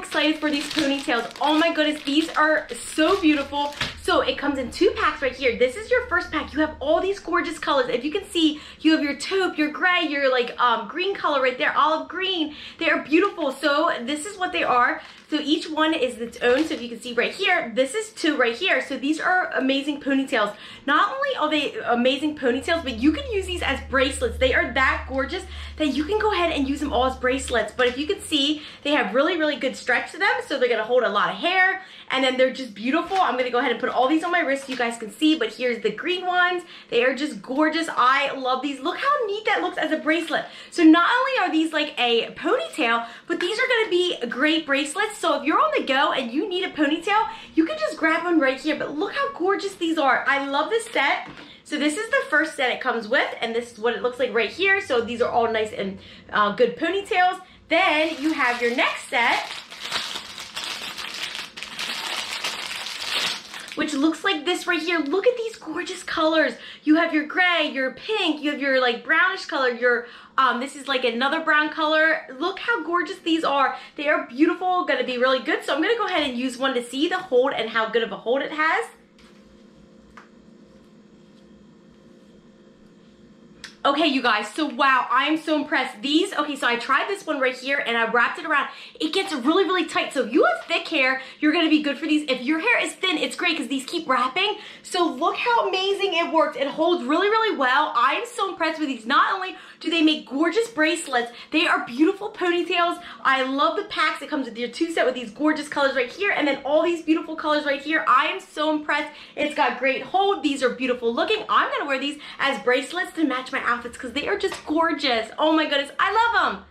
excited for these ponytails. Oh my goodness, these are so beautiful. So it comes in two packs right here. This is your first pack. You have all these gorgeous colors. If you can see, you have your taupe, your gray, your like green color right there, olive green. They are beautiful. So this is what they are. So each one is its own. So if you can see right here, this is two right here. So these are amazing ponytails. Not only are they amazing ponytails, but you can use these as bracelets. They are that gorgeous that you can go ahead and use them all as bracelets. But if you can see, they have really, really good stretch to them. So they're gonna hold a lot of hair, and then they're just beautiful. I'm gonna go ahead and put all these on my wrist so you guys can see, but here's the green ones. They are just gorgeous. I love these. Look how neat that looks as a bracelet. So not only are these like a ponytail, but these are gonna be great bracelets. So if you're on the go and you need a ponytail, you can just grab one right here. But look how gorgeous these are. I love this set. So this is the first set it comes with, and this is what it looks like right here. So these are all nice and good ponytails. Then you have your next set, which looks like this right here. Look at these gorgeous colors. You have your gray, your pink, you have your like brownish color, your this is like another brown color. Look how gorgeous these are. They are beautiful, gonna be really good. So I'm gonna go ahead and use one to see the hold and how good of a hold it has. Okay, you guys, so wow, I am so impressed. These, okay, so I tried this one right here and I wrapped it around. It gets really, really tight. So if you have thick hair, you're gonna be good for these. If your hair is thin, it's great because these keep wrapping. So look how amazing it worked. It holds really, really well. I am so impressed with these. Not only do they make gorgeous bracelets, they are beautiful ponytails. I love the packs. It comes with your two set with these gorgeous colors right here and then all these beautiful colors right here. I am so impressed. It's got great hold. These are beautiful looking. I'm gonna wear these as bracelets to match my outfits because they are just gorgeous. Oh my goodness, I love them.